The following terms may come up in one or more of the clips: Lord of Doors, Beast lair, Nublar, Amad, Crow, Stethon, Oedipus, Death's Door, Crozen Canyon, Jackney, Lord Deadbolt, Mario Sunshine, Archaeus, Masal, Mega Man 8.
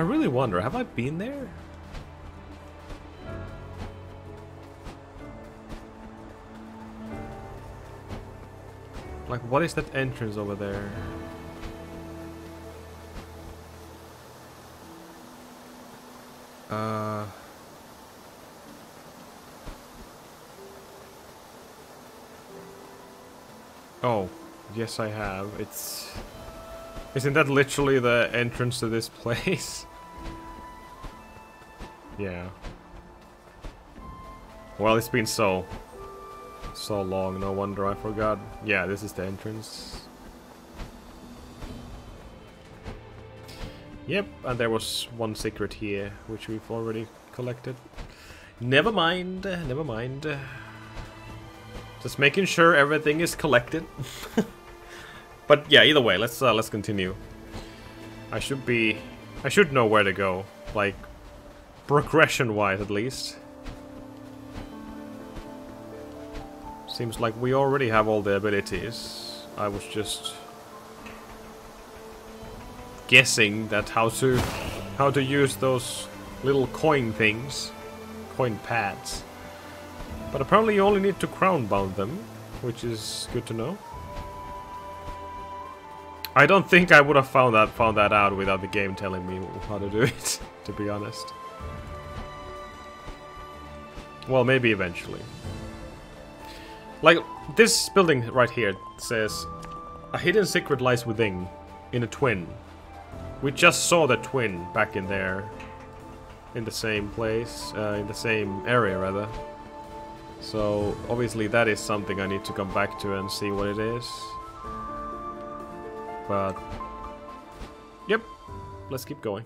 I really wonder, have I been there? Like, what is that entrance over there? Oh, yes I have. It's... Isn't that literally the entrance to this place? Yeah. Well, it's been so long, no wonder I forgot. Yeah, this is the entrance. Yep, and there was one secret here, which we've already collected. Never mind, never mind. Just making sure everything is collected. But yeah, either way, let's continue. I should know where to go, like progression-wise at least. Seems like we already have all the abilities. I was just guessing that how to use those little coin things, coin pads. But apparently you only need to crown-bound them, which is good to know. I don't think I would have found that out without the game telling me how to do it, to be honest. Well, maybe eventually. Like, this building right here says, a hidden secret lies within, in a twin. We just saw the twin back in there, in the same place, in the same area rather. So, obviously that is something I need to come back to and see what it is. But, yep, let's keep going.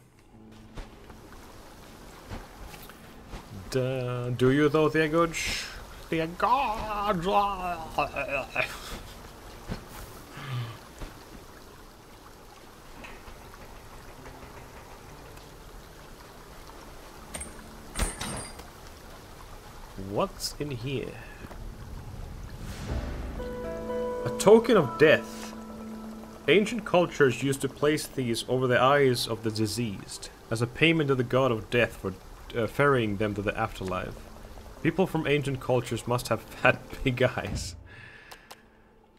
Duh, do you though, Theagudge? Theagudge! What's in here? A token of death. Ancient cultures used to place these over the eyes of the diseased, as a payment to the god of death for ferrying them to the afterlife. People from ancient cultures must have had big eyes.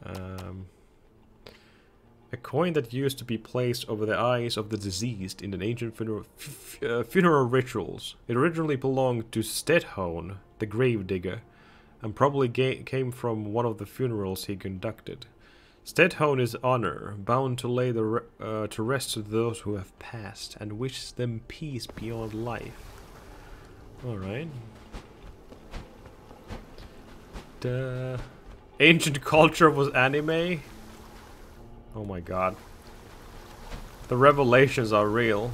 A coin that used to be placed over the eyes of the diseased in an ancient funeral rituals. It originally belonged to Stethon, the gravedigger, and probably came from one of the funerals he conducted. Stethon is honor, bound to lay to rest to those who have passed, and wishes them peace beyond life. Alright. Duh. Ancient culture was anime? Oh my god. The revelations are real.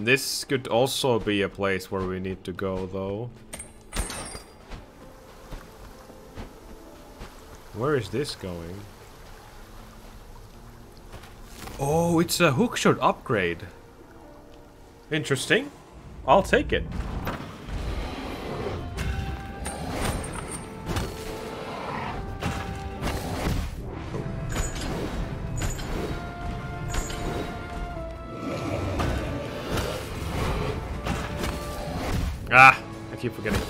This could also be a place where we need to go, though. Where is this going? Oh, it's a hookshot upgrade. Interesting. I'll take it. Ah, I keep forgetting.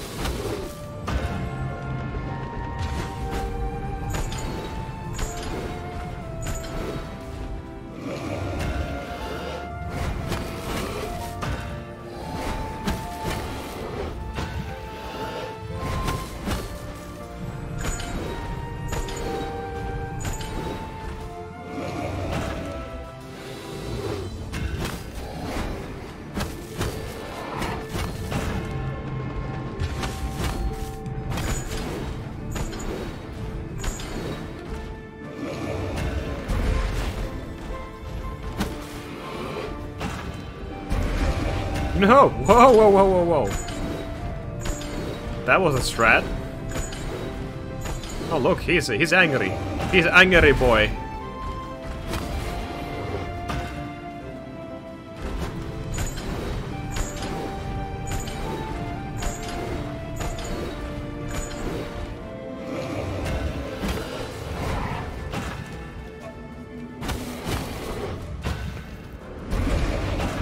No! Whoa, whoa, whoa, whoa, whoa! That was a strat. Oh look, he's angry. He's angry boy.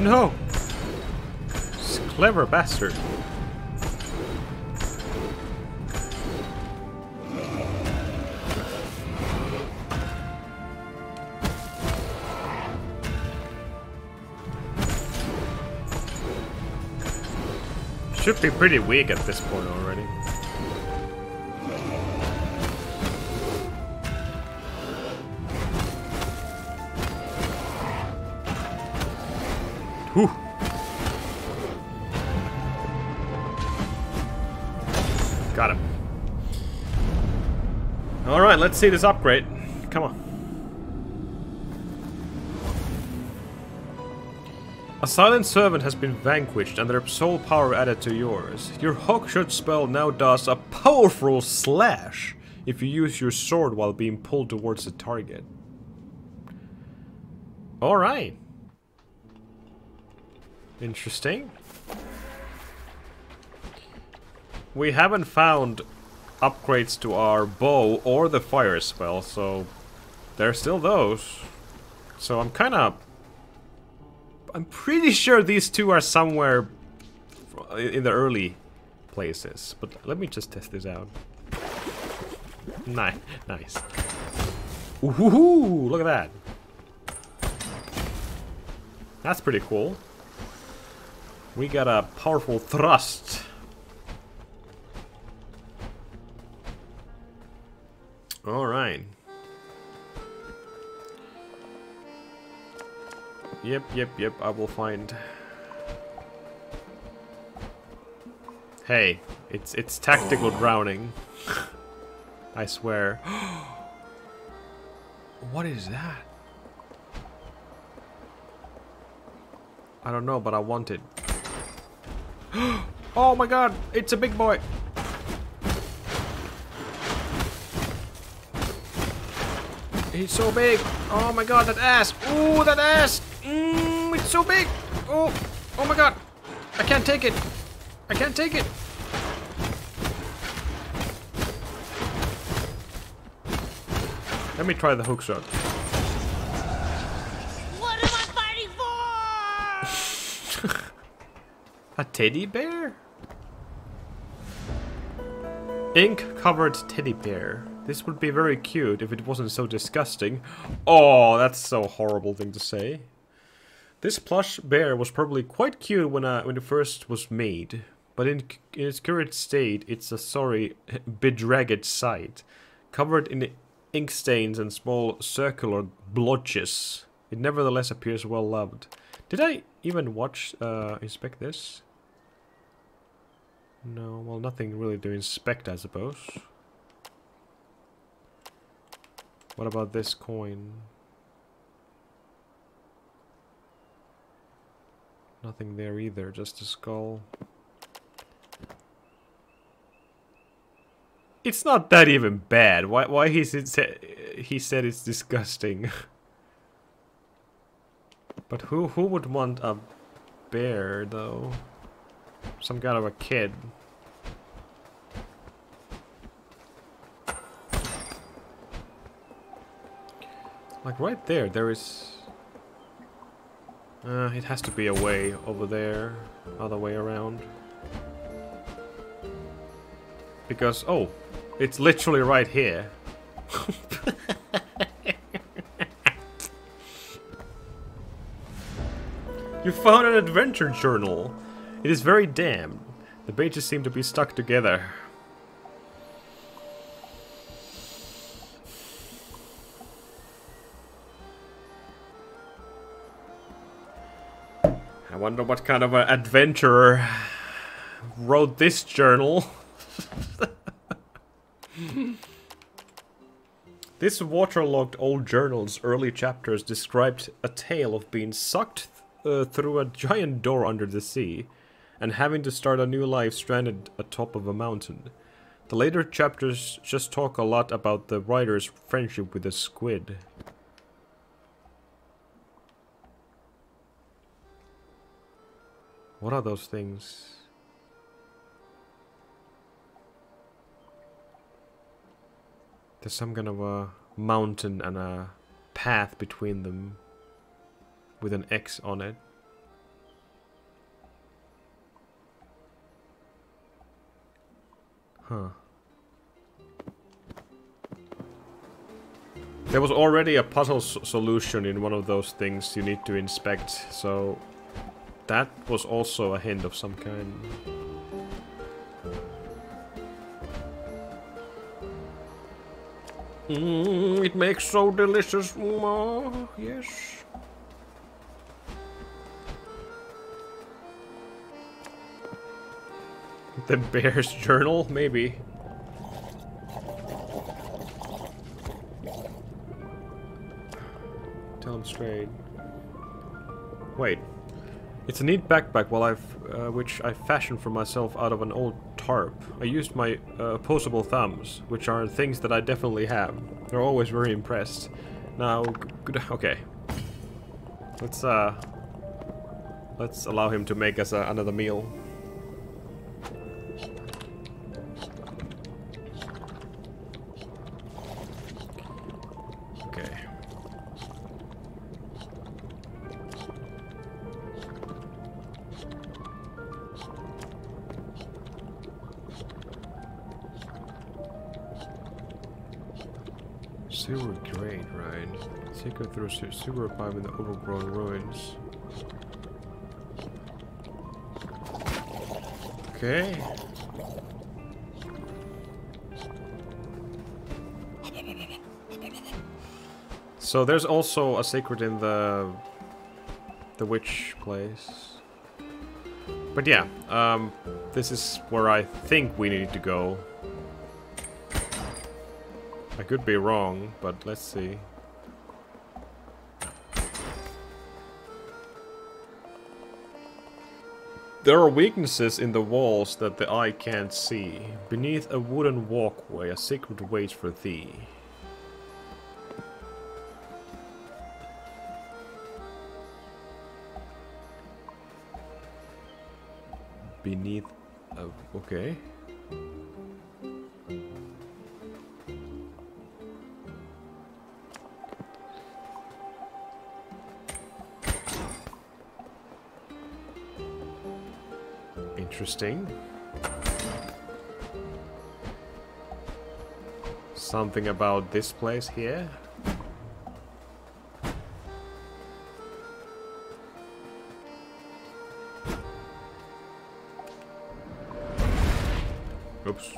no! This clever bastard. Should be pretty weak at this point already. Whew. Got him. Alright, let's see this upgrade. Come on. A silent servant has been vanquished and their soul power added to yours. Your hookshot spell now does a powerful slash if you use your sword while being pulled towards the target. Alright. Interesting. We haven't found upgrades to our bow or the fire spell, so there's still those. So I'm pretty sure these two are somewhere in the early places, but let me just test this out. Nice. Ooh, look at that. That's pretty cool. We got a powerful thrust. Alright. Yep, I will find. Hey, it's tactical drowning. I swear. What is that? I don't know, but I want it. Oh my god, it's a big boy! He's so big! Oh my god, that ass! Ooh, that ass! It's so big! Oh my god! I can't take it! I can't take it! Let me try the hook shot. What am I fighting for? A teddy bear? Ink-covered teddy bear. This would be very cute if it wasn't so disgusting. Oh, that's so horrible thing to say. This plush bear was probably quite cute when it first was made. But in its current state, it's a sorry, bedraggled sight. Covered in ink stains and small circular blotches. It nevertheless appears well loved. Did I even inspect this? No, well, nothing really to inspect, I suppose. What about this coin? Nothing there either, just a skull. It's not that even bad. Why he said it's disgusting. But who would want a bear, though? Some kind of a kid. Like right there, there is... it has to be a way over there, other way around. Because, oh, it's literally right here. You found an adventure journal. It is very damp. The pages seem to be stuck together. I wonder what kind of an adventurer wrote this journal. This waterlogged old journal's early chapters described a tale of being sucked through a giant door under the sea, and having to start a new life stranded atop of a mountain. The later chapters just talk a lot about the writer's friendship with a squid. What are those things? There's some kind of a mountain and a path between them. With an X on it. Huh. There was already a puzzle solution in one of those things you need to inspect, so that was also a hint of some kind. It makes so delicious. Oh, yes. The bear's journal, maybe. Tell him straight. Wait. It's a neat backpack, which I fashioned for myself out of an old tarp. I used my opposable thumbs, which are things that I definitely have. They're always very impressed. Now, good, okay. Let's allow him to make us another meal. Through a sewer pipe in the overgrown ruins. Okay. So there's also a secret in the witch place. But yeah, this is where I think we need to go. I could be wrong, but let's see. There are weaknesses in the walls that the eye can't see. Beneath a wooden walkway, a secret waits for thee. Beneath a... okay. Interesting. Something about this place here. Oops.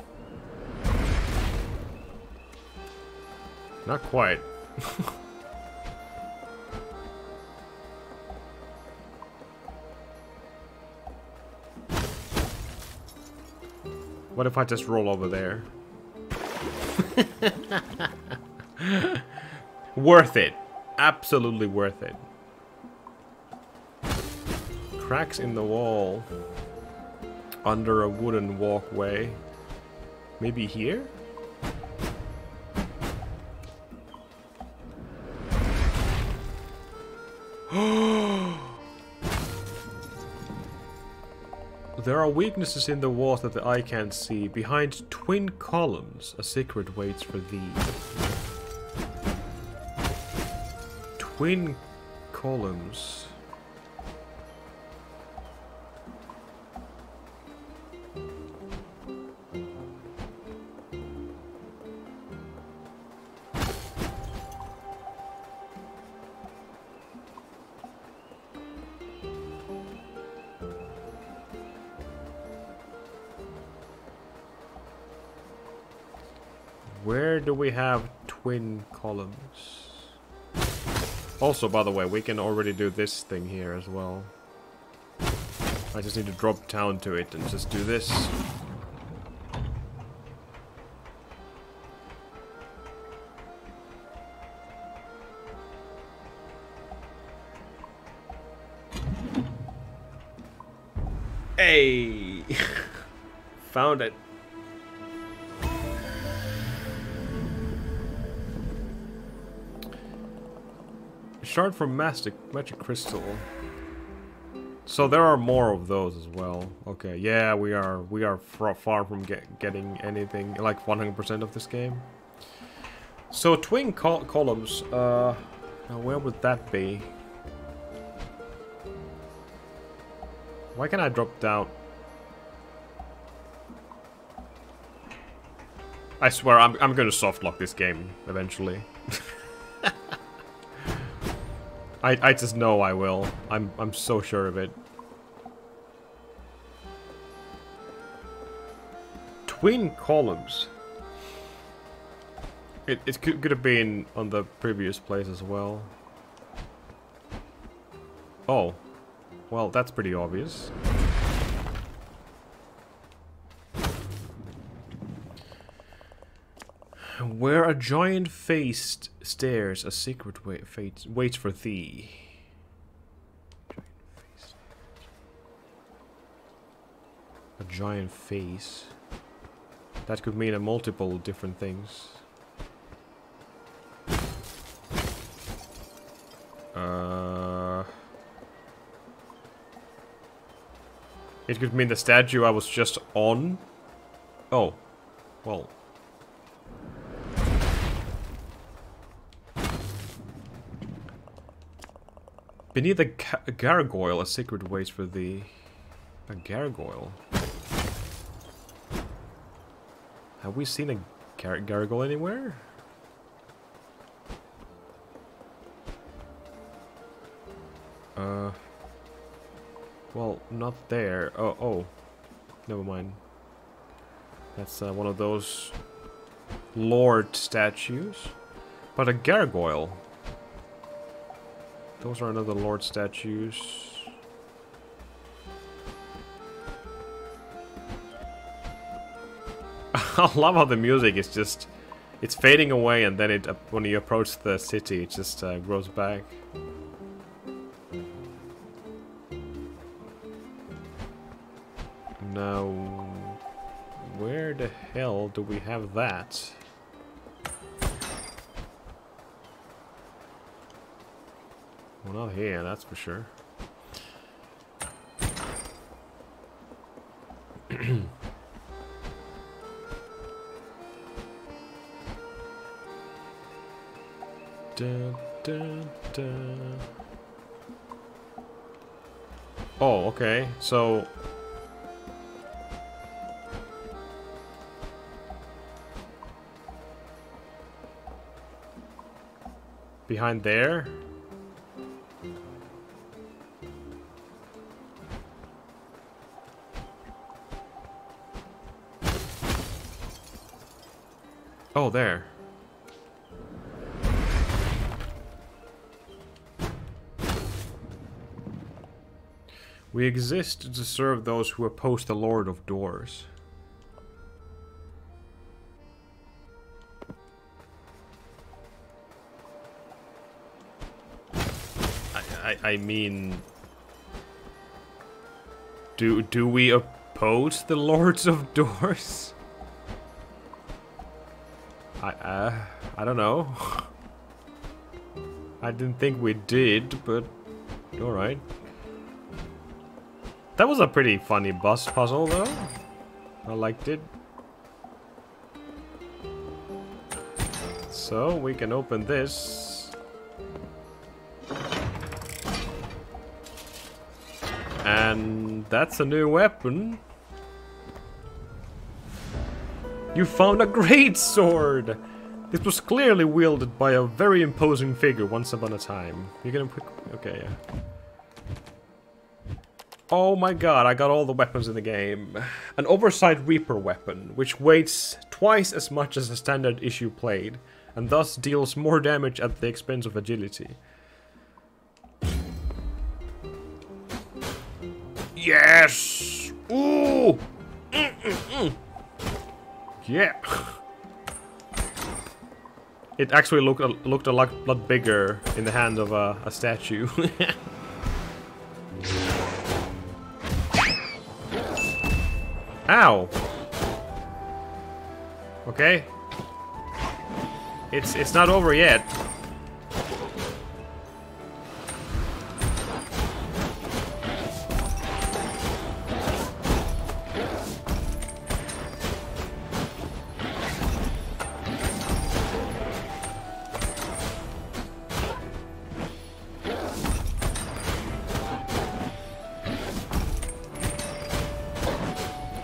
Not quite. What if I just roll over there? Worth it. Absolutely worth it. Cracks in the wall. Under a wooden walkway. Maybe here? There are weaknesses in the walls that the eye can't see. Behind twin columns, a secret waits for thee. Twin columns. We have twin columns. Also, by the way, we can already do this thing here as well. I just need to drop down to it and just do this. Hey! Found it. Shard from magic crystal. So there are more of those as well. Okay, yeah, we are far from getting anything like 100% of this game. So twin columns. Now where would that be? Why can I drop down? I swear, I'm gonna softlock this game eventually. I just know I will. I'm so sure of it. Twin columns. It could have been on the previous place as well. Oh. Well, that's pretty obvious. Where a giant-faced stairs, a secret way fate waits for thee. A giant face. That could mean a multiple different things. It could mean the statue I was just on. Oh, well. Beneath a gargoyle, a secret waits for thee. A gargoyle? Have we seen a gargoyle anywhere? Well, not there. Oh, never mind. That's one of those lord statues. But a gargoyle. Those are another lord statues. I love how the music is just... It's fading away and then it, when you approach the city, it just grows back. Now... Where the hell do we have that? Well, not here, that's for sure. Da, da, da. Oh, okay, so... Behind there? Oh, there. We exist to serve those who oppose the Lord of Doors. I mean... Do we oppose the Lords of Doors? I don't know. I didn't think we did, but... Alright. That was a pretty funny bus puzzle, though. I liked it. So, we can open this. And that's a new weapon. You found a great sword! This was clearly wielded by a very imposing figure once upon a time. You're gonna put... Okay, yeah. Oh my god, I got all the weapons in the game. An oversized Reaper weapon, which weighs twice as much as a standard issue blade, and thus deals more damage at the expense of agility. Yes! Ooh! Mm-mm-mm. Yeah! It actually looked a lot bigger in the hand of a statue. Ow! Okay. It's not over yet.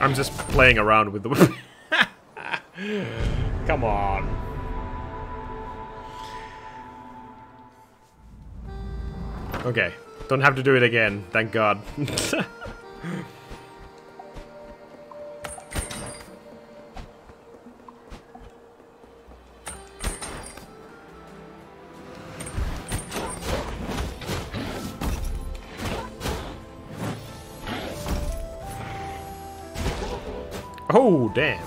I'm just playing around with the Come on. Okay. Don't have to do it again. Thank God. Oh, damn.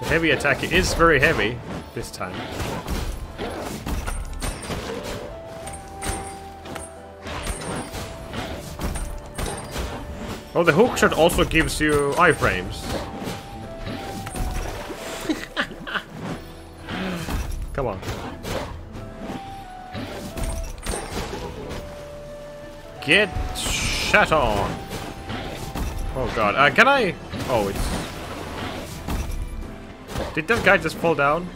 The heavy attack is very heavy this time. Oh, the hookshot also gives you iframes. Come on. Get shut on. Oh god, can I? Oh, it's... Did that guy just fall down?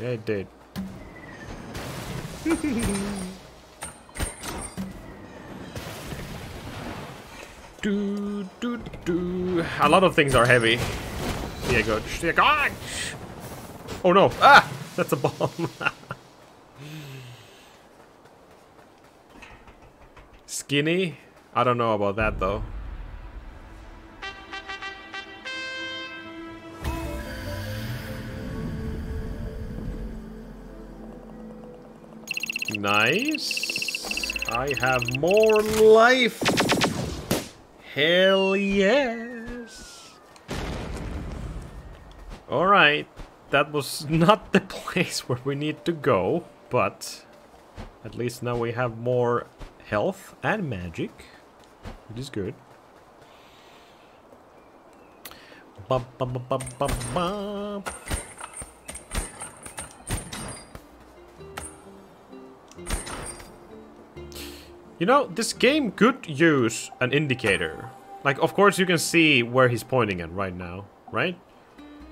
Yeah, it did. A lot of things are heavy. Yeah, good. Yeah, god. Oh no! Ah, that's a bomb. Skinny? I don't know about that though. Nice. I have more life. Hell yes. All right. That was not the place where we need to go, but at least now we have more health and magic, which is good. Bum, bum, bum, bum, bum, bum. You know, this game could use an indicator. Like, of course you can see where he's pointing at right now, right?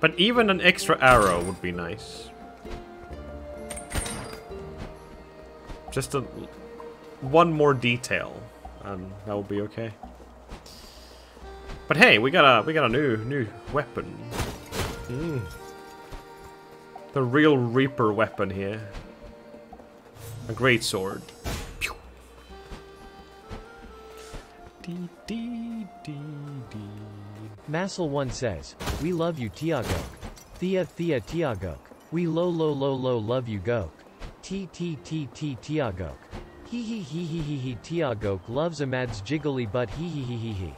But even an extra arrow would be nice. Just a... one more detail, and that will be okay. But hey, we got a new weapon. The real Reaper weapon here. A great sword. Pew. Massel1 says, "We love you, Tiagok. Thea Tiagok. We lo love you, Gok. T Tiagok. He Tiago loves Amad's jiggly butt. He.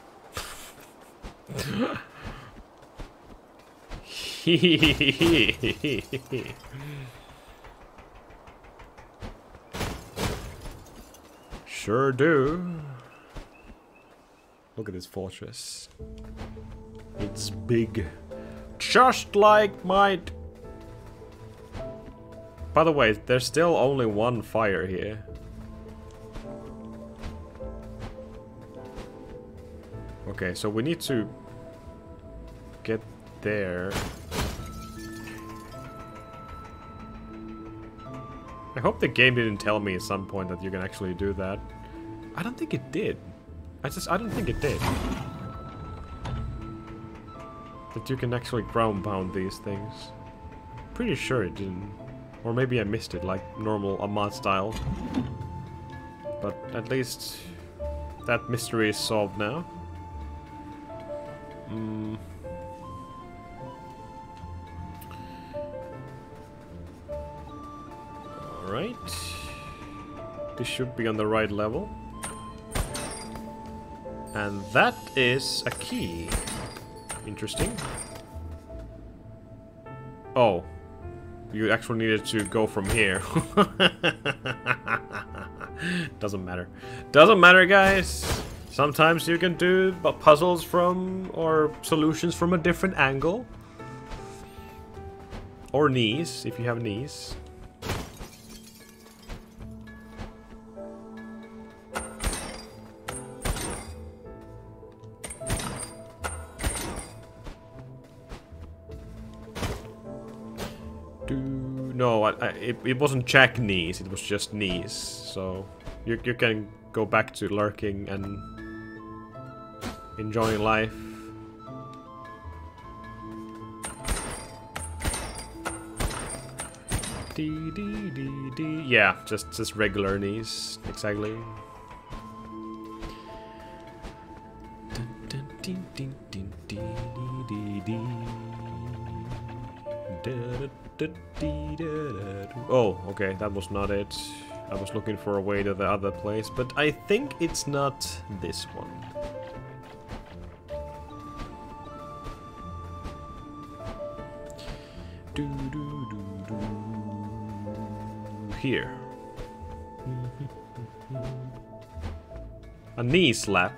Sure do. Look at this fortress. It's big. Just like my... By the way, there's still only one fire here. Okay, so we need to get there. I hope the game didn't tell me at some point that you can actually do that. I don't think it did. I don't think it did. That you can actually ground pound these things. Pretty sure it didn't. Or maybe I missed it, like normal Amad style. But at least that mystery is solved now. All right. This should be on the right level. And that is a key. Interesting. Oh. You actually needed to go from here. Doesn't matter. Doesn't matter, guys. Sometimes you can do puzzles from, or solutions from a different angle. Or knees, if you have knees. No, it wasn't jack knees, it was just knees. So you can go back to lurking and... enjoying life. Yeah, just regular knees, exactly. Oh, okay, that was not it. I was looking for a way to the other place, but I think it's not this one. Here. A knee slap.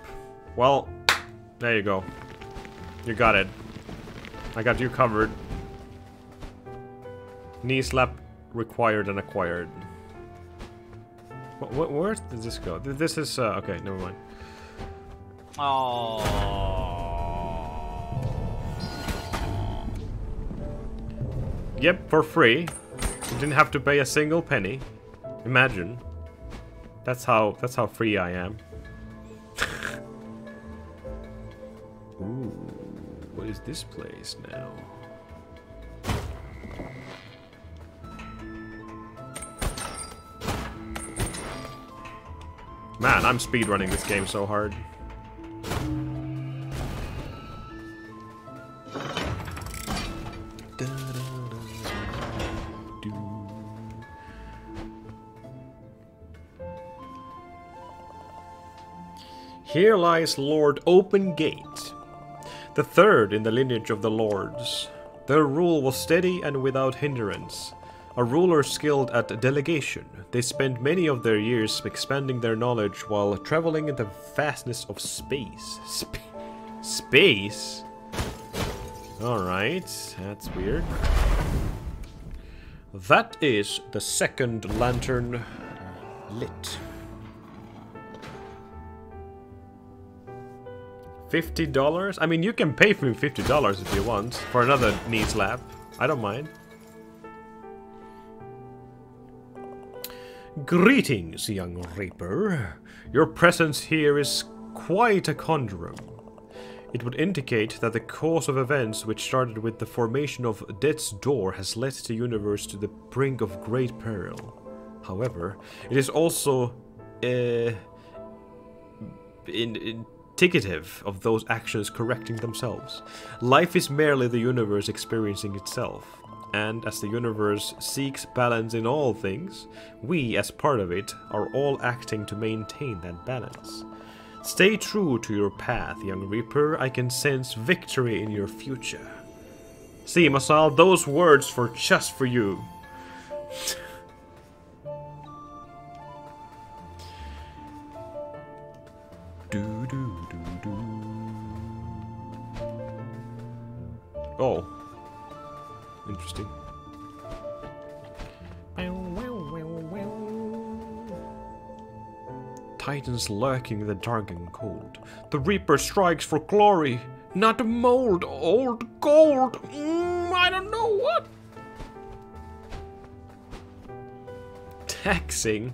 Well, there you go. You got it. I got you covered. Knee slap required and acquired. Where did this go? This is okay. Never mind. Oh. Yep, for free. You didn't have to pay a single penny. Imagine. That's how free I am. Ooh, what is this place now? Man, I'm speedrunning this game so hard. Here lies Lord Open Gate, the third in the lineage of the Lords. Their rule was steady and without hindrance. A ruler skilled at delegation, they spent many of their years expanding their knowledge while traveling in the vastness of space. Space? Alright, that's weird. That is the second lantern lit. $50? I mean, you can pay for me $50 if you want, for another knee slap. I don't mind. Greetings, young Reaper. Your presence here is quite a conundrum. It would indicate that the course of events which started with the formation of Death's Door has led the universe to the brink of great peril. However, it is also indicative of those actions correcting themselves. Life is merely the universe experiencing itself. And as the universe seeks balance in all things, we, as part of it, are all acting to maintain that balance. Stay true to your path, young Reaper. I can sense victory in your future. See, Masal, those words were just for you. Oh. Interesting. Titans lurking in the dark and cold. The Reaper strikes for glory, not mold, old gold. I don't know what. Taxing.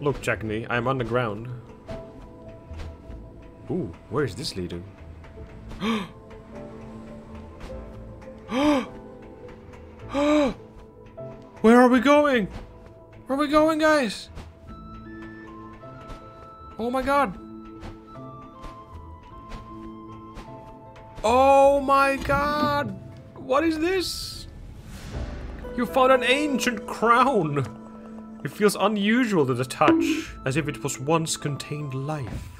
Look, Jackney, I'm on the ground. Ooh, where is this leading? Where are we going? Where are we going, guys? Oh my god. Oh my god. What is this? You found an ancient crown. It feels unusual to the touch, as if it was once contained life.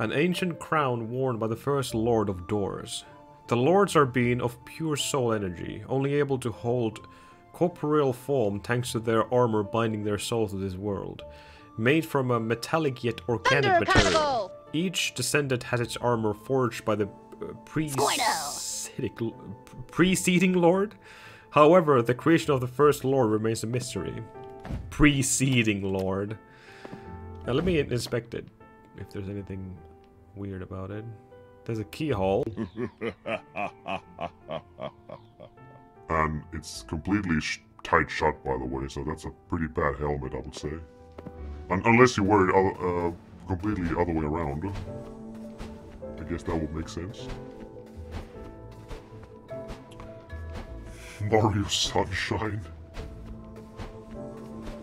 An ancient crown worn by the first Lord of Doors. The Lords are beings of pure soul energy, only able to hold corporeal form thanks to their armor binding their soul to this world. Made from a metallic yet organic material. Each descendant has its armor forged by the preceding Lord. However, the creation of the first Lord remains a mystery. Preceding Lord. Now let me inspect it, if there's anything weird about it. There's a keyhole. And it's completely tight shut, by the way, so that's a pretty bad helmet, I would say. Unless you wear it completely the other way around. I guess that would make sense. Mario Sunshine.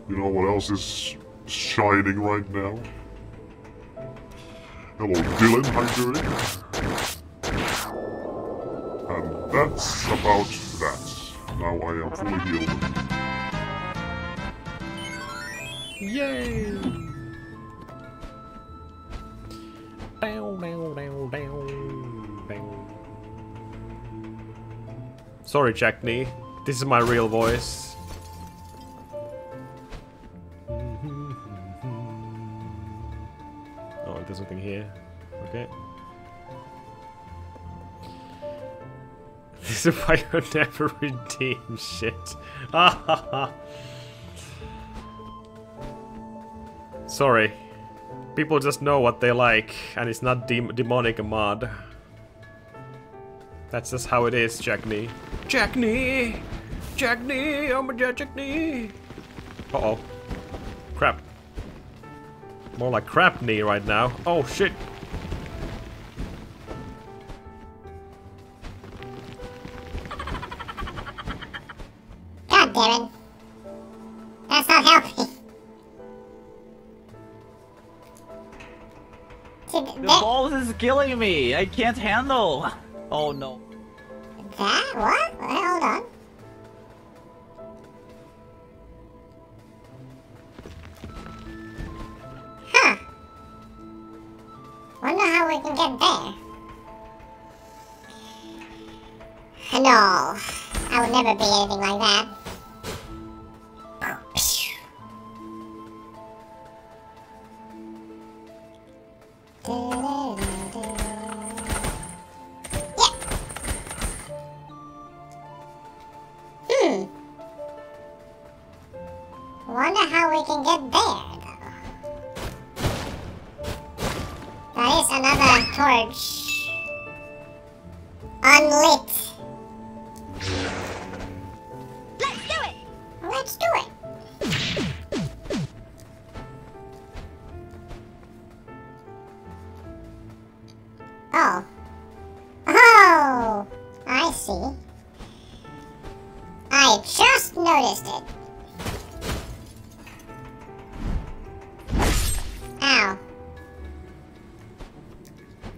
You know what else is shining right now? Hello Dylan, how you doing? And that's about that. Now I am fully healed. Yay! Down, down, down, down, down. Sorry, Jackney. This is my real voice. There's something here. Okay. This is why you never redeem shit. Sorry. People just know what they like, and it's not demonic Amad. That's just how it is, Jackney. Jackney! Jackney! I'm a Jackney! Uh oh. Crap. More like crap knee right now. Oh shit! God damn it! That's not healthy. The balls is killing me. I can't handle. Oh no. That what? Well, hold on. Wonder how we can get there. No, I would never be anything like that. Yeah. Hmm. Wonder how we can get there. That is another torch. Unlit. Let's do it! Let's do it! Oh. Oh! I see. I just noticed it.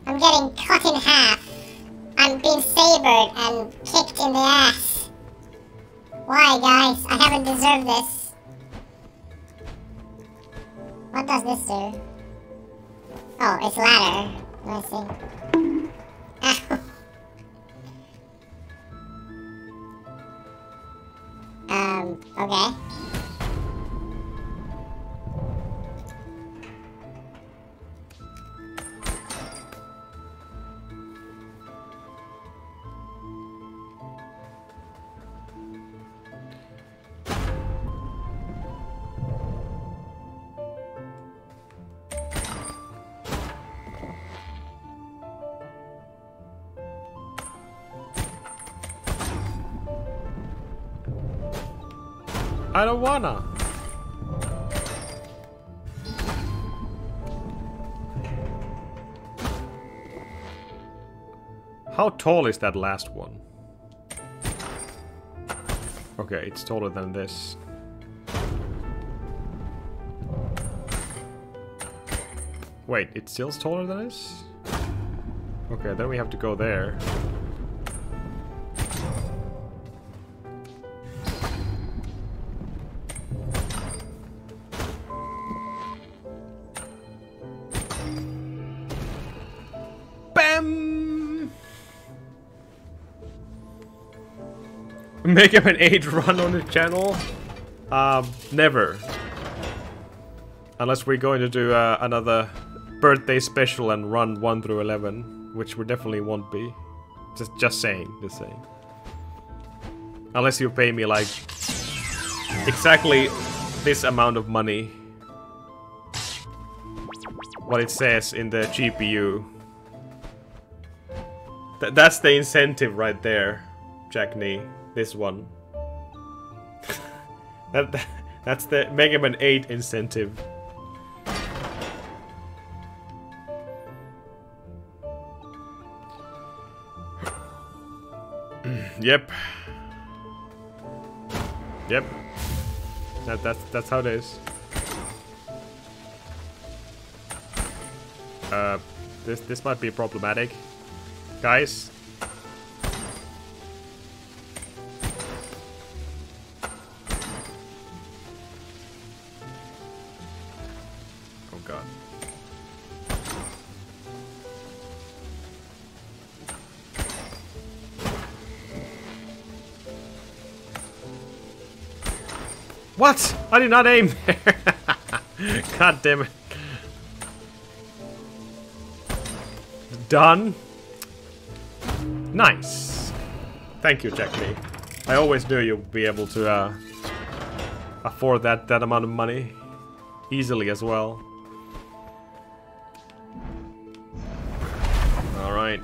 I'm getting cut in half. I'm being sabered and kicked in the ass. Why, guys? I haven't deserved this. What does this do? Oh, it's ladder. I see. Okay. I don't wanna. How tall is that last one? Okay, it's taller than this. Wait, it's still taller than this? Okay, then we have to go there. Mega Man 8 run on the channel? Never. Unless we're going to do another birthday special and run 1 through 11, which we definitely won't be. Just saying. Unless you pay me like exactly this amount of money. What it says in the GPU. That's the incentive right there, Jackney. This one. that's the Mega Man 8 incentive. Yep. That's how it is. This might be problematic, guys. Oh god. What? I did not aim there. God damn it. Done. Nice. Thank you, Jackney. I always knew you'd be able to afford that amount of money easily as well. All right.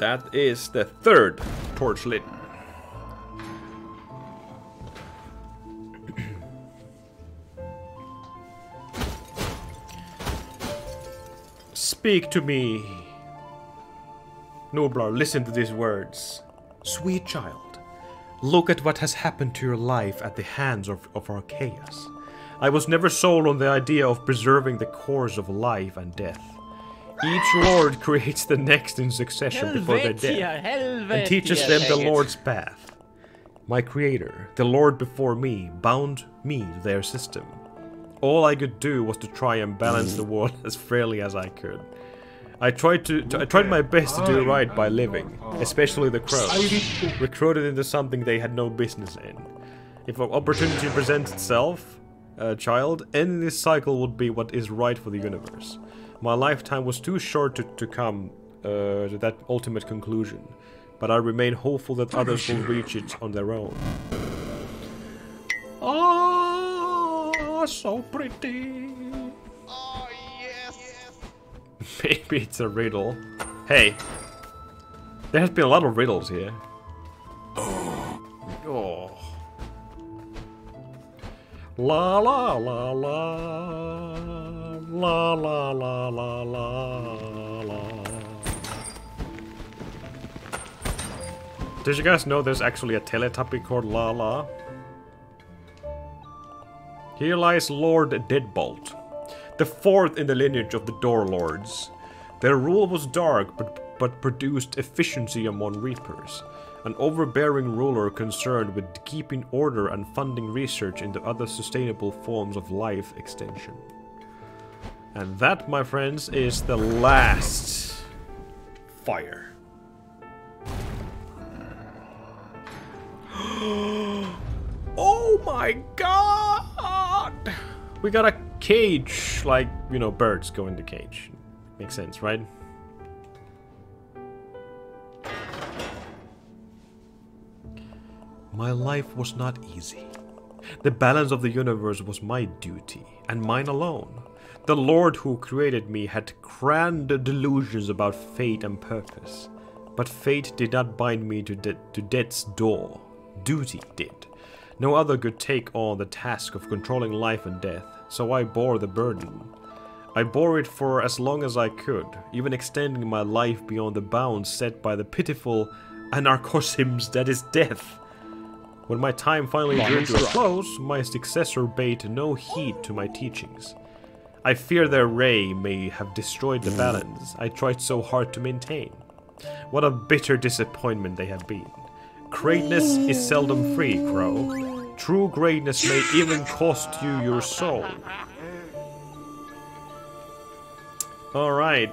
That is the third torch lit. Speak to me. Nublar, listen to these words. Sweet child, look at what has happened to your life at the hands of Archaeus. I was never sold on the idea of preserving the course of life and death. Each lord creates the next in succession before their death, and teaches them the Lord's path. My creator, the Lord before me, bound me to their system. All I could do was to try and balance the world as fairly as I could. I tried my best to do right by living, especially the crows, recruited into something they had no business in. If an opportunity presents itself, child, ending this cycle would be what is right for the universe. My lifetime was too short to come to that ultimate conclusion, but I remain hopeful that others will reach it on their own. Oh, so pretty. Oh, yes. Maybe it's a riddle. Hey, there has been a lot of riddles here. Oh. La la la la la la la la la la. Did you guys know there's actually a Teletubby called La La? Here lies Lord Deadbolt, the fourth in the lineage of the Door Lords. Their rule was dark, but produced efficiency among reapers. An overbearing ruler concerned with keeping order and funding research into other sustainable forms of life extension. And that, my friends, is the last fire. Oh my god! We got a cage, like, you know, birds go in the cage. Makes sense, right? My life was not easy. The balance of the universe was my duty, and mine alone. The Lord who created me had grand delusions about fate and purpose. But fate did not bind me to Death's Door. Duty did. No other could take on the task of controlling life and death, so I bore the burden. I bore it for as long as I could, even extending my life beyond the bounds set by the pitiful anarchosims that is death. When my time finally drew to a close, my successor paid no heed to my teachings. I fear their ray may have destroyed the balance I tried so hard to maintain. What a bitter disappointment they have been. Greatness is seldom free, Crow. True greatness may even cost you your soul. Alright.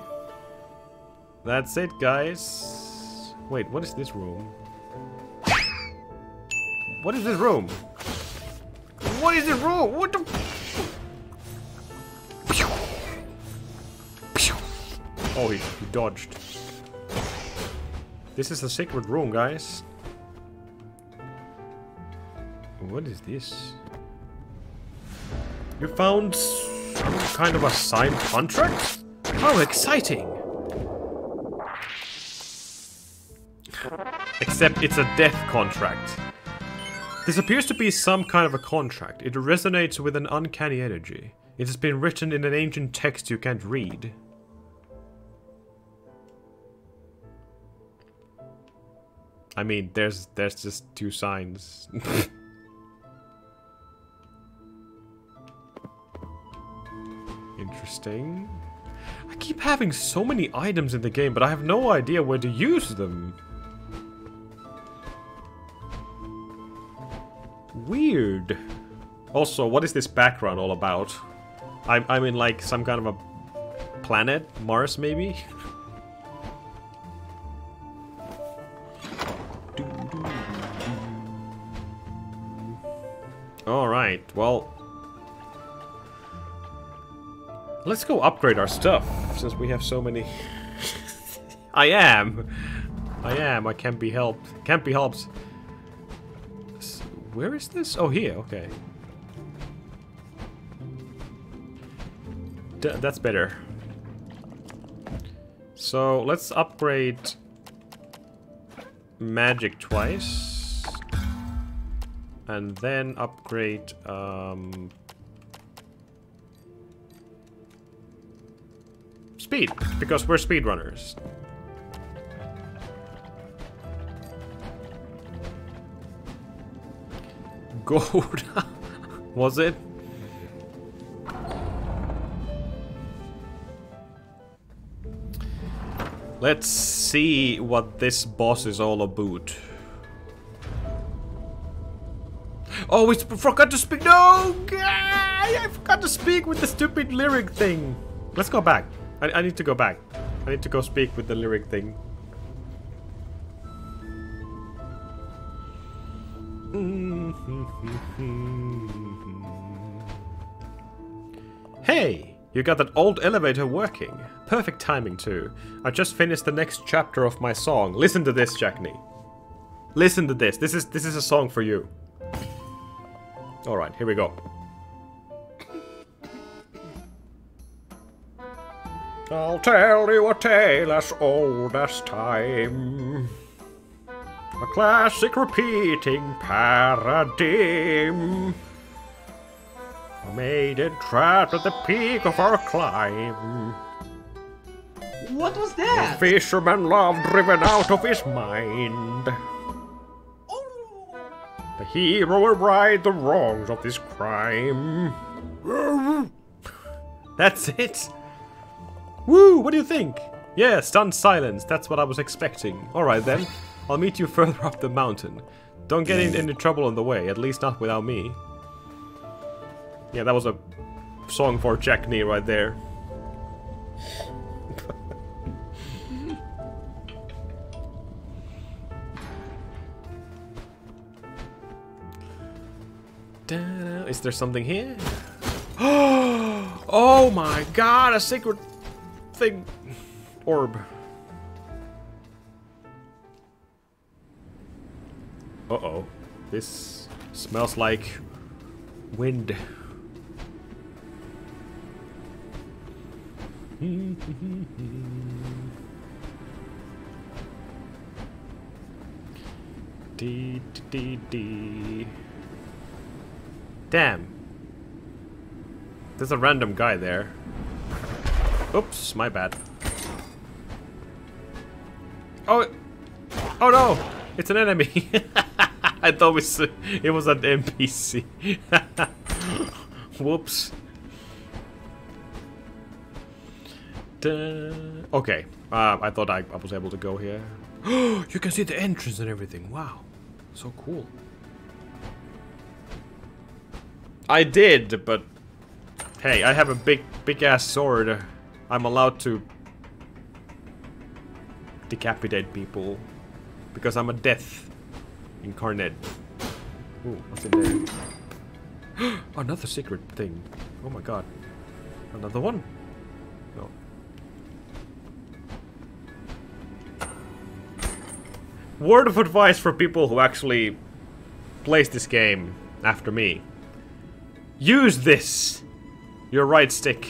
That's it, guys. Wait, what is this room? What is this room? What is this room? What the... Oh, he dodged. This is the secret room, guys. What is this? You found some kind of a signed contract? How exciting! Except it's a death contract. This appears to be some kind of a contract. It resonates with an uncanny energy. It has been written in an ancient text you can't read. I mean, there's just two signs. Interesting. I keep having so many items in the game, but I have no idea where to use them. Weird. Also, what is this background all about? I'm in like some kind of a planet, Mars maybe? Alright, well, let's go upgrade our stuff, since we have so many. I can't be helped. Can't be helped. Where is this? Oh, here, okay. That's better. So, let's upgrade magic twice. And then upgrade, speed, because we're speedrunners. Gold, was it? Let's see what this boss is all about. Oh, we forgot to speak. No! I forgot to speak with the stupid lyric thing. Let's go back. I need to go back. I need to go speak with the lyric thing. Hey! You got that old elevator working. Perfect timing too. I just finished the next chapter of my song. Listen to this, Jackney. Listen to this. This is a song for you. Alright, here we go. I'll tell you a tale as old as time, a classic repeating paradigm. A maiden trapped at the peak of our climb. What was that? A fisherman love driven out of his mind. Oh. The hero will right the wrongs of this crime. That's it. Woo, what do you think? Yeah, stunned silence, that's what I was expecting. Alright then, I'll meet you further up the mountain. Don't get in any trouble on the way, at least not without me. Yeah, that was a song for Jackney right there. Is there something here? Oh my god, a secret thing. Orb. Uh-oh. This smells like wind. Damn. There's a random guy there. Oops, my bad. Oh, oh no! It's an enemy. I thought it was an NPC. Whoops. Okay, I thought I was able to go here. You can see the entrance and everything. Wow, so cool. I did, but hey, I have a big ass sword. I'm allowed to decapitate people because I'm a death incarnate. Ooh, what's in there? Another secret thing. Oh my god. Another one? No. Word of advice for people who actually plays this game after me. Use this, your right stick,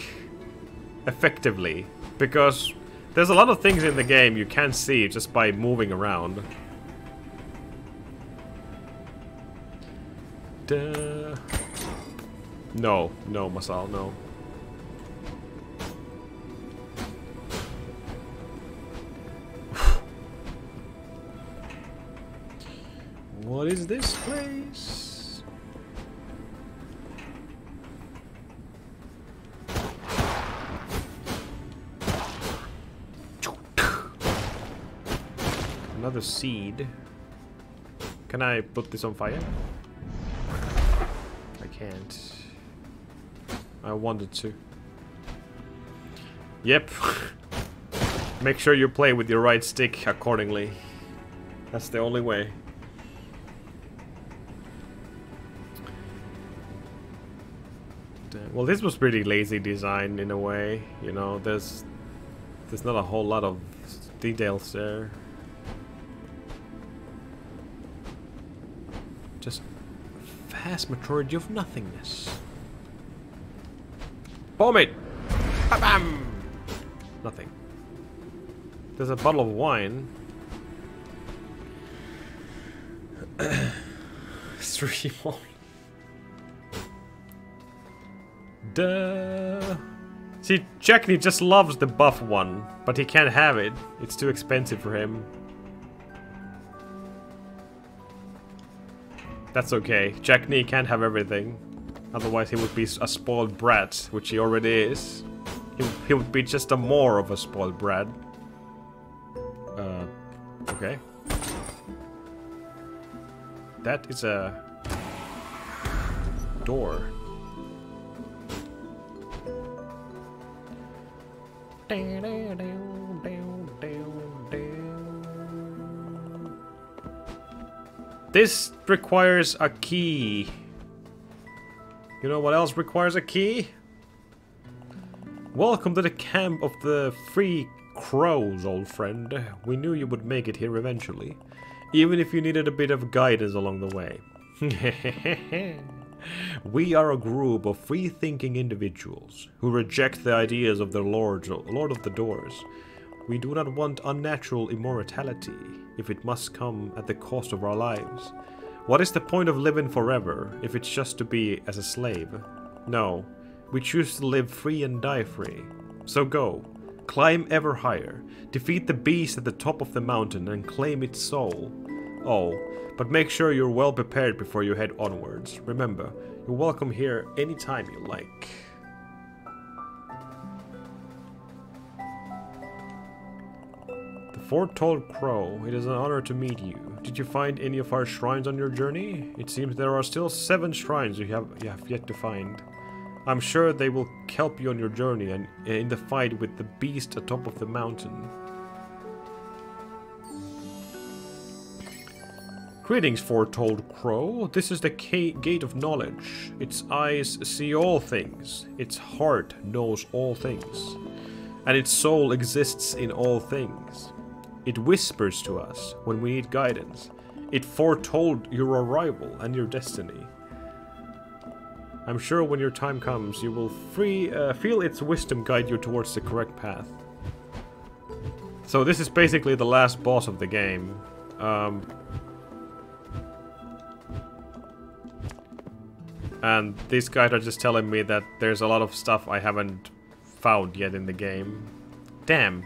effectively, because there's a lot of things in the game you can't see just by moving around. da. No, no, Masal, no. What is this place? Another seed. Can I put this on fire? I can't. I wanted to. Yep. Make sure you play with your right stick accordingly. That's the only way. Well, this was pretty lazy design in a way, you know, there's not a whole lot of details there. Just vast majority of nothingness. Bomb it! Ba-bam! Nothing. There's a bottle of wine. Three more. Duh. See, Jackney just loves the buff one, but he can't have it. It's too expensive for him. That's okay. Jackney can't have everything. Otherwise he would be a spoiled brat, which he already is. He would be just a more of a spoiled brat. Okay. That is a door. This requires a key. You know what else requires a key? Welcome to the camp of the Free Crows, old friend. We knew you would make it here eventually, even if you needed a bit of guidance along the way. We are a group of free-thinking individuals who reject the ideas of the Lord of the Doors. We do not want unnatural immortality if it must come at the cost of our lives. What is the point of living forever if it's just to be as a slave? No, we choose to live free and die free. So go, climb ever higher, defeat the beast at the top of the mountain and claim its soul. Oh, but make sure you're well prepared before you head onwards. Remember, you're welcome here anytime you like. The Foretold Crow, it is an honor to meet you. Did you find any of our shrines on your journey? It seems there are still 7 shrines you have yet to find. I'm sure they will help you on your journey and in the fight with the beast atop of the mountain. Greetings, Foretold Crow. This is the Gate of Knowledge. Its eyes see all things, its heart knows all things, and its soul exists in all things. It whispers to us when we need guidance. It foretold your arrival and your destiny. I'm sure when your time comes, you will feel its wisdom guide you towards the correct path. So this is basically the last boss of the game. And these guys are just telling me that there's a lot of stuff I haven't found yet in the game. Damn.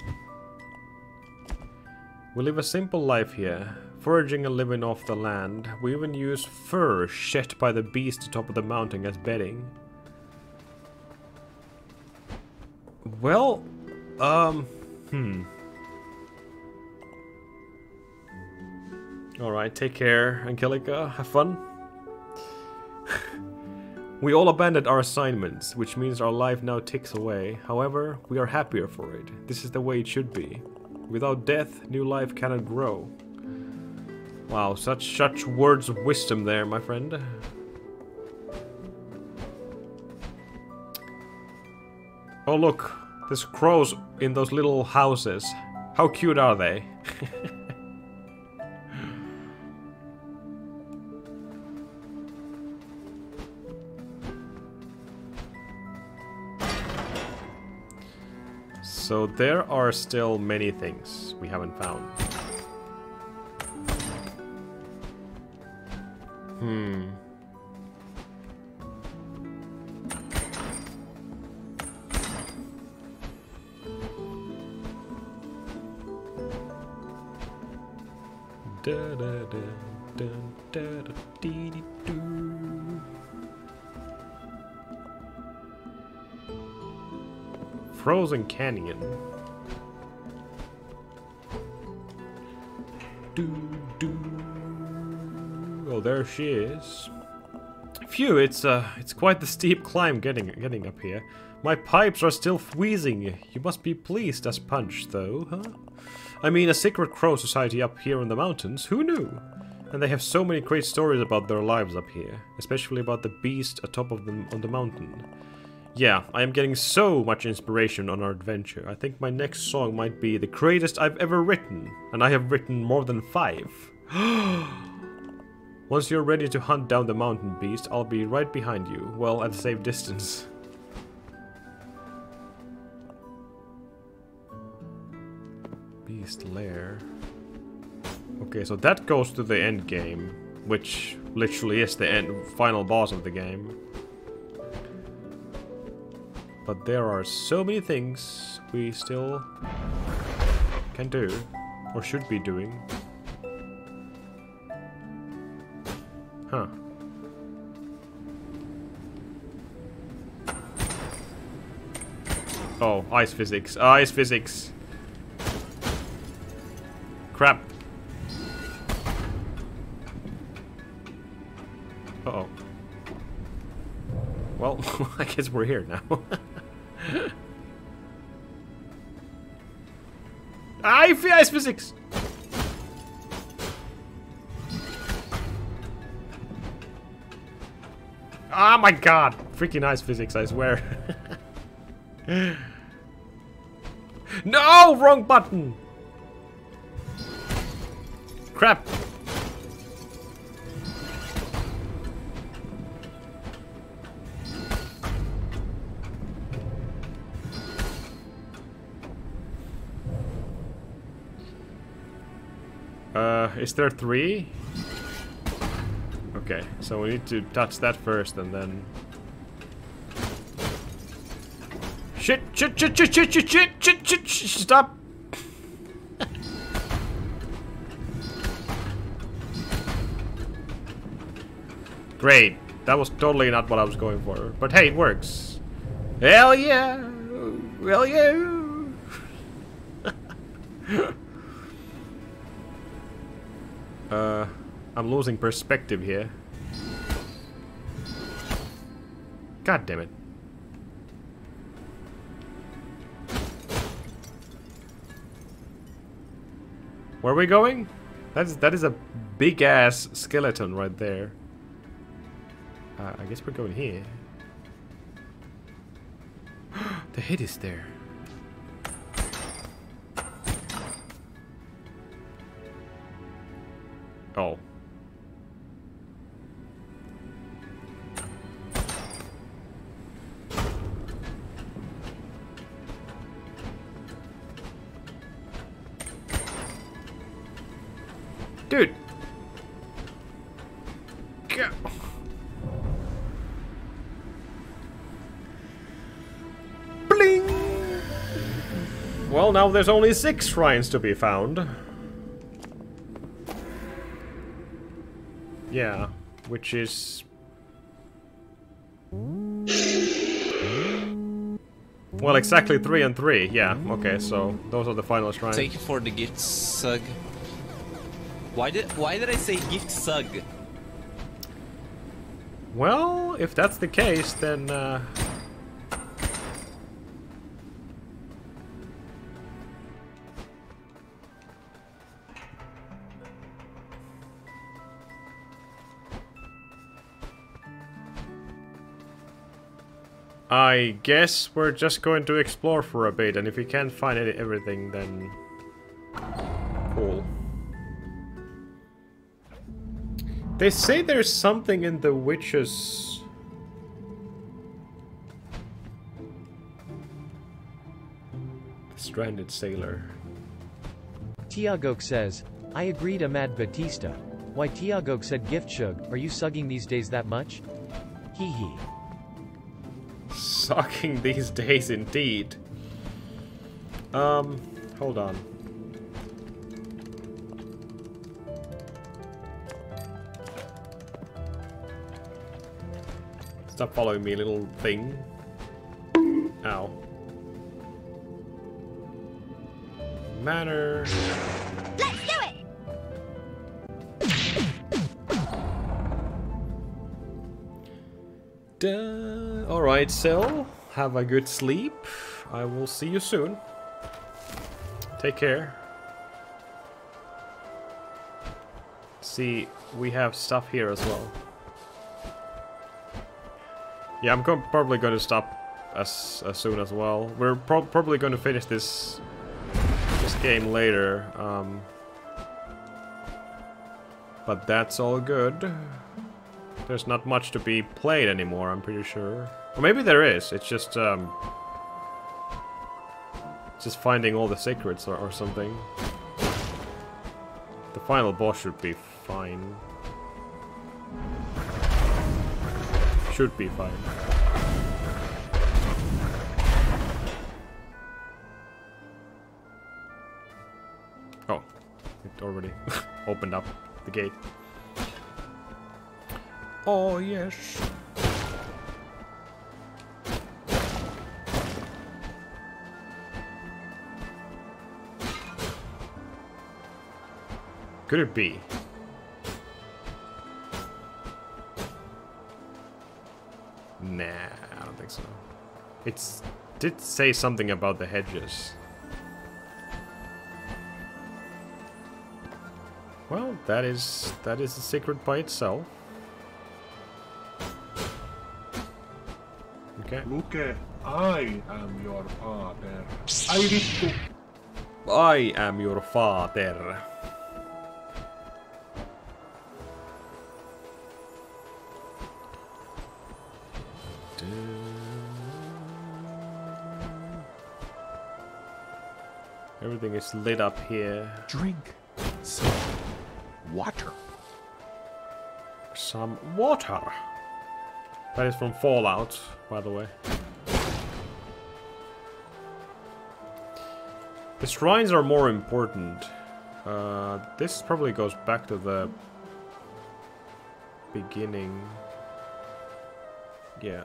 We live a simple life here, foraging and living off the land. We even use fur shed by the beast atop of the mountain as bedding. Well, Alright, take care, Angelica. Have fun. We all abandoned our assignments, which means our life now ticks away. However, we are happier for it. This is the way it should be. Without death, new life cannot grow. Wow, such words of wisdom there, my friend. Oh look, there's crows in those little houses. How cute are they? So there are still many things we haven't found. Crozen Canyon. Oh, there she is. Phew, it's quite the steep climb getting up here. My pipes are still wheezing. You must be pleased as punch, though, huh? I mean, a secret crow society up here in the mountains. Who knew? And they have so many great stories about their lives up here, especially about the beast atop of them on the mountain. Yeah, I am getting so much inspiration on our adventure. I think my next song might be the greatest I've ever written, and I have written more than 5. Once you're ready to hunt down the mountain beast, I'll be right behind you, well, at a safe distance. Beast lair. Okay, so that goes to the end game, which literally is the final boss of the game. But there are so many things we still can do, or should be doing. Huh. Oh, ice physics. Ice physics. Crap. Uh-oh. Well, I guess we're here now. Ice physics. Oh my god! Freaking ice physics, I swear. No! Wrong button! Crap! Is there 3? Okay, so we need to touch that first and then... Shit! Shit! Shit! Shit! Shit! Shit! Shit! Shit! Shit! Shit! Stop! Great. That was totally not what I was going for. But hey, it works. Hell yeah! Hell yeah! I'm losing perspective here. God damn it. Where are we going? That is a big ass skeleton right there. I guess we're going here. The head is there. Oh. Dude. Go. Bling. Well, now there's only 6 shrines to be found. Yeah, which is... Well, exactly 3 and 3, yeah. Okay, so those are the final shrines. Take it for the gift sug. Why did I say gift sug? Well, if that's the case, then I guess we're just going to explore for a bit, and if we can't find everything, then cool. They say there's something in the witch's... The stranded sailor. Tiagoke says, I agreed Amad Batista. Why, Tiagoke said gift shug, are you sugging these days that much? Hee hee. Sucking these days indeed. Hold on. Stop following me, little thing. Ow. Manor. Let's do it. Duh. All right, Syl. Have a good sleep. I will see you soon. Take care. See, we have stuff here as well. Yeah, I'm probably going to stop as soon as well. We're probably going to finish this game later. But that's all good. There's not much to be played anymore, I'm pretty sure. Or maybe there is. It's just finding all the secrets or something. The final boss should be fine. Should be fine. Oh, it already opened up the gate. Oh, yes. Could it be? Nah, I don't think so. It did say something about the hedges. Well, that is a secret by itself. Okay. Okay, I am your father. I am your father. Everything is lit up here. Drink some water. Some water. That is from Fallout, by the way. The shrines are more important. This probably goes back to the beginning. Yeah.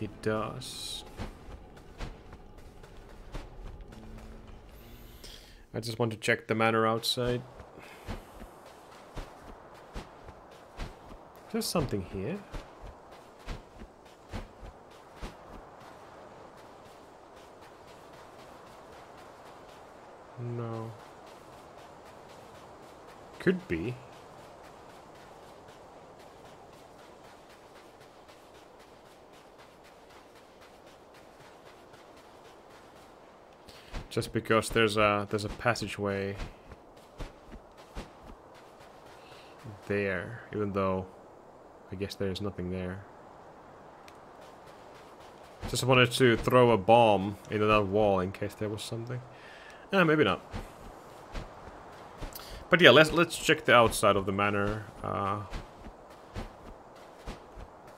It does. I just want to check the manor outside. There's something here. No. Could be. Just because there's a passageway there, even though I guess there's nothing there. Just wanted to throw a bomb into that wall in case there was something. Maybe not. But yeah, let's check the outside of the manor.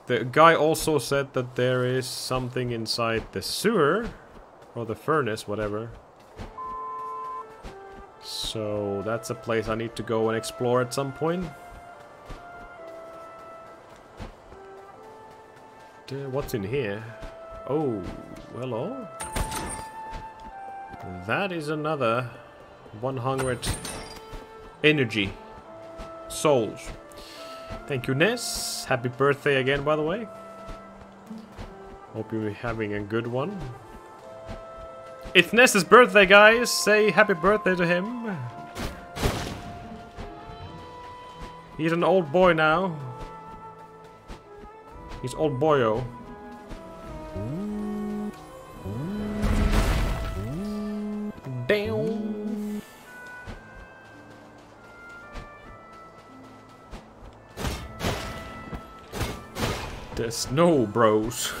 The guy also said that there is something inside the sewer or the furnace, whatever. So that's a place I need to go and explore at some point. What's in here? Oh, hello. That is another 100 energy souls. Thank you, Ness. Happy birthday again, by the way. Hope you're having a good one. It's Ness's birthday, guys! Say happy birthday to him. He's an old boy now. He's old boyo. Damn. The snow bros.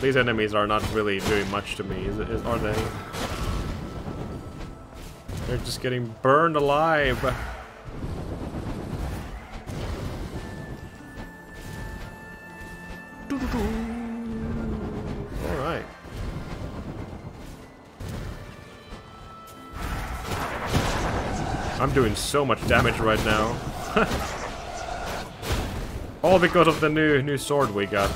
These enemies are not really doing much to me, are they? They're just getting burned alive. I'm doing so much damage right now. All because of the new sword we got.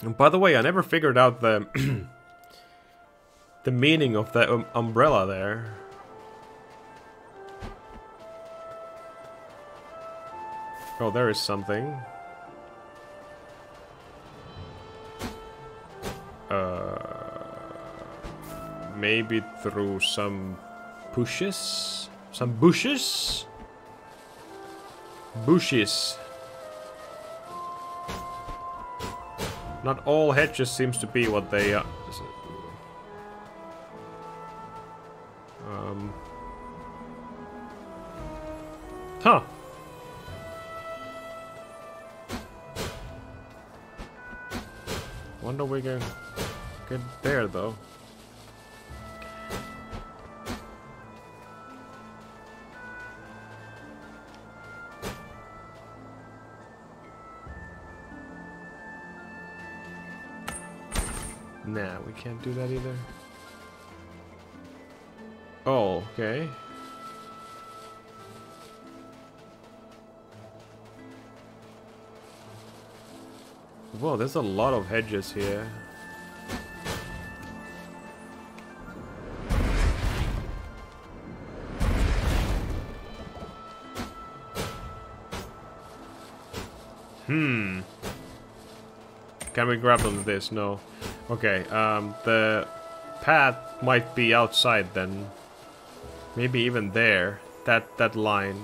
And by the way, I never figured out the the meaning of that umbrella there. Oh, there is something. Maybe through some pushes? Some bushes? Bushes. Not all hedges seems to be what they are. Huh. Wonder we can get there though. Nah, we can't do that either. Oh, okay. Whoa, there's a lot of hedges here. Can we grab on this? No. Okay, the path might be outside then. Maybe even there. That line.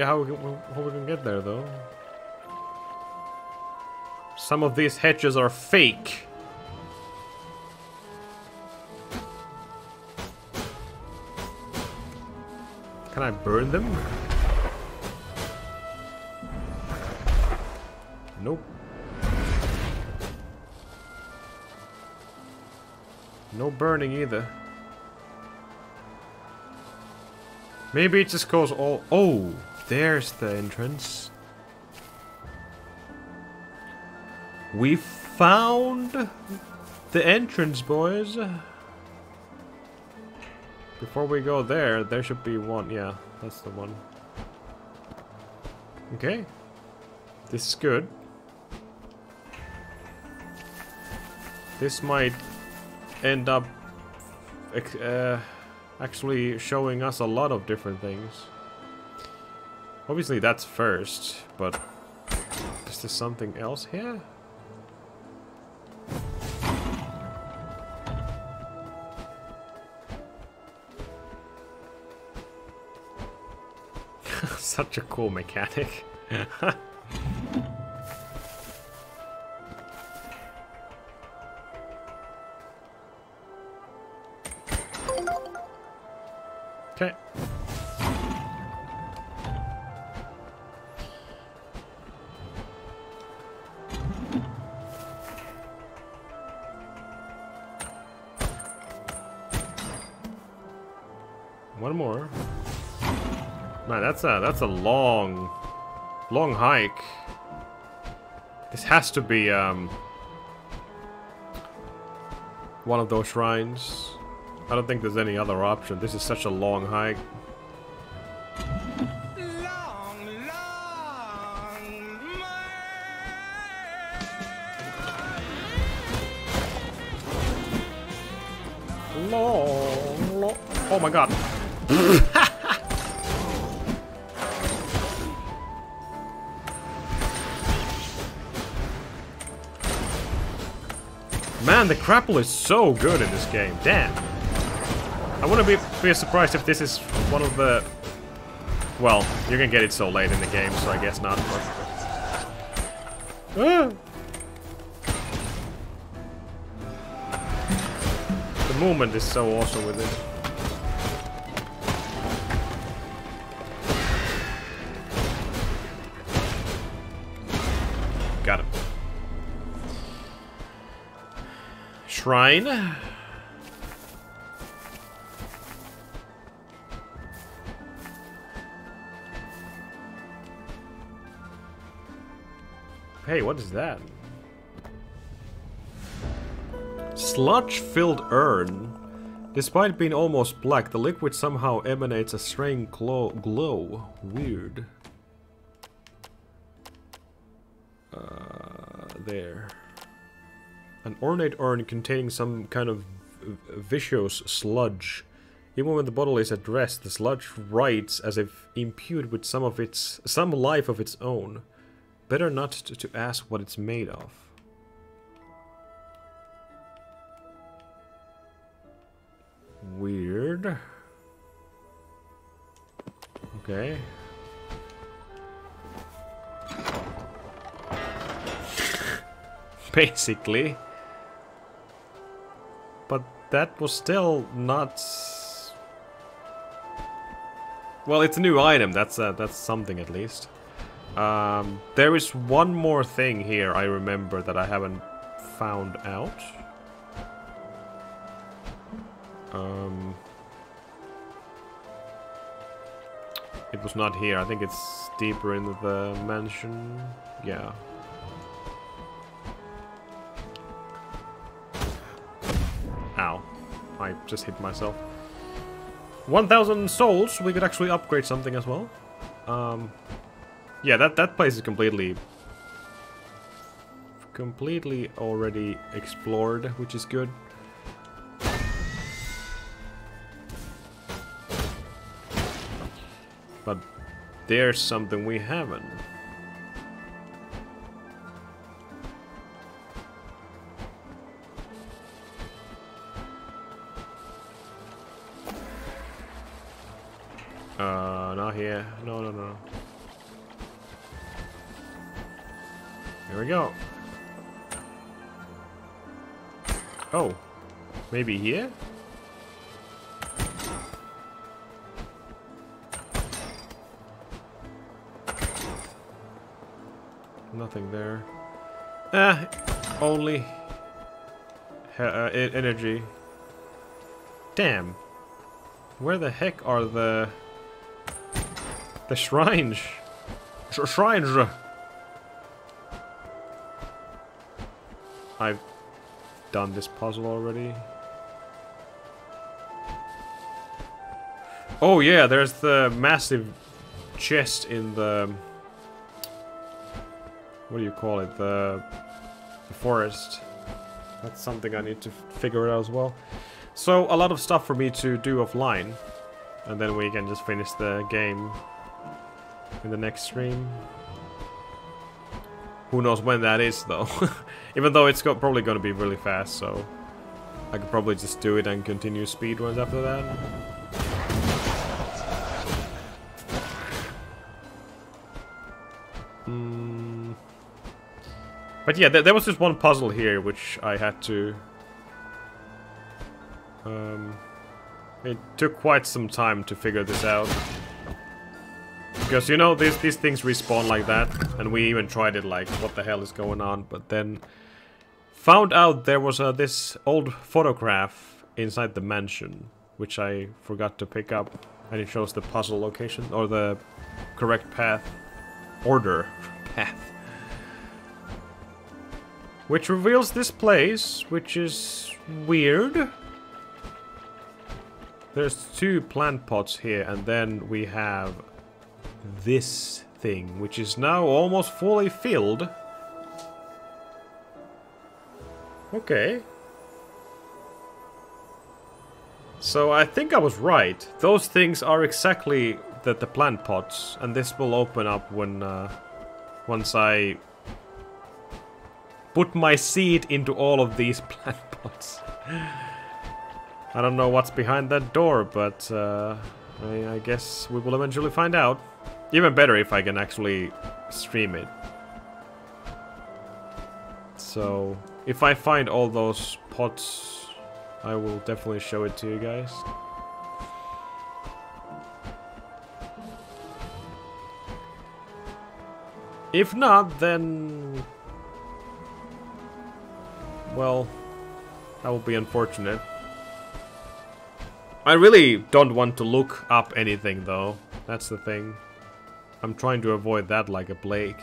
How we can get there though. Some of these hedges are fake. Can I burn them? Nope. No burning either. Maybe it just goes all... Oh! There's the entrance. We found the entrance, boys. Before we go there, there should be one. Yeah, that's the one. Okay. This is good. This might end up actually showing us a lot of different things. Obviously that's first, but is there something else here? Such a cool mechanic. Okay. One more. Man, that's a long hike. This has to be one of those shrines. I don't think there's any other option. This is such a long hike. Long. Oh my god. Man, the grapple is so good in this game. Damn. I wouldn't be surprised if this is one of the... Well, you can get it so late in the game, so I guess not. But... movement is so awesome with it. Got him. Shrine. Hey, what is that? Sludge-filled urn. Despite being almost black, the liquid somehow emanates a strange glow. Weird. There. An ornate urn containing some kind of viscous sludge. Even when the bottle is at rest, the sludge writes as if imbued with some life of its own. Better not to ask what it's made of. Weird. Okay. Basically. But that was still not... Well, it's a new item. That's something at least. There is one more thing here I remember that I haven't found out. It was not here. I think it's deeper in the mansion. Yeah. Ow. I just hit myself. 1,000 souls. We could actually upgrade something as well. Yeah, that place is completely already explored, which is good. But there's something we haven't. Not here. No. Here we go. Oh, maybe here? Nothing there. Ah, only energy. Damn. Where the heck are the shrines? Shrines. I've done this puzzle already. Oh yeah, there's the massive chest in the... What do you call it? The forest. That's something I need to figure out as well. So, a lot of stuff for me to do offline. And then we can just finish the game in the next stream. Who knows when that is, though. Even though it's probably going to be really fast, so... I could probably just do it and continue speedruns after that. But yeah, there was just one puzzle here, which I had to... it took quite some time to figure this out. Because, you know, these things respawn like that, and we even tried it like, what the hell is going on? But then found out there was this old photograph inside the mansion, which I forgot to pick up, and it shows the puzzle location, or the correct path, path. Which reveals this place, which is weird. There's two plant pots here, and then we have... this thing, which is now almost fully filled. Okay. So I think I was right. Those things are exactly the plant pots, and this will open up when once I put my seed into all of these plant pots. I don't know what's behind that door, but I guess we will eventually find out. Even better if I can actually stream it. So, if I find all those pots I will definitely show it to you guys. If not, then... well, that will be unfortunate. I really don't want to look up anything, though. That's the thing. I'm trying to avoid that like a plague.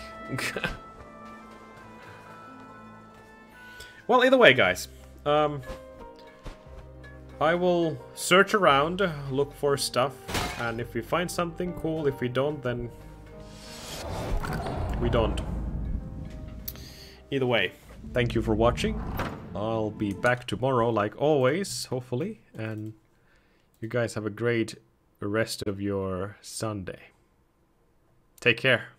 Well, either way, guys. I will search around, look for stuff, and if we find something, cool. If we don't, then... we don't. Either way, thank you for watching. I'll be back tomorrow, like always, hopefully. And you guys have a great rest of your Sunday. Take care.